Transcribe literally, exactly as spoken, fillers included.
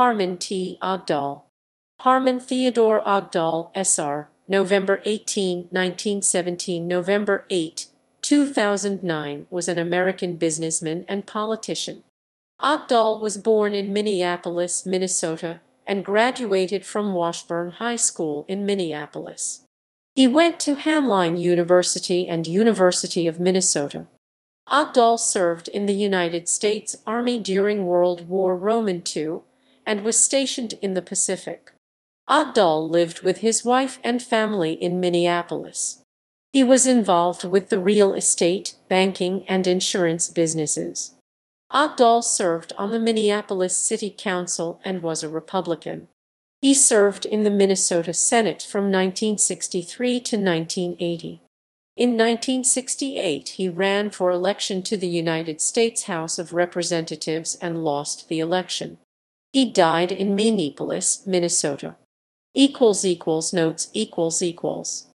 Harmon T. Ogdahl. Harmon Theodore Ogdahl, S R, November eighteenth, nineteen seventeen, November eighth, two thousand nine, was an American businessman and politician. Ogdahl was born in Minneapolis, Minnesota, and graduated from Washburn High School in Minneapolis. He went to Hamline University and University of Minnesota. Ogdahl served in the United States Army during World War Two and was stationed in the Pacific. Ogdahl lived with his wife and family in Minneapolis. He was involved with the real estate, banking, and insurance businesses. Ogdahl served on the Minneapolis City Council and was a Republican. He served in the Minnesota Senate from nineteen sixty-three to nineteen eighty. In nineteen sixty-eight, he ran for election to the United States House of Representatives and lost the election. He died in Minneapolis, Minnesota. Equals equals notes equals equals.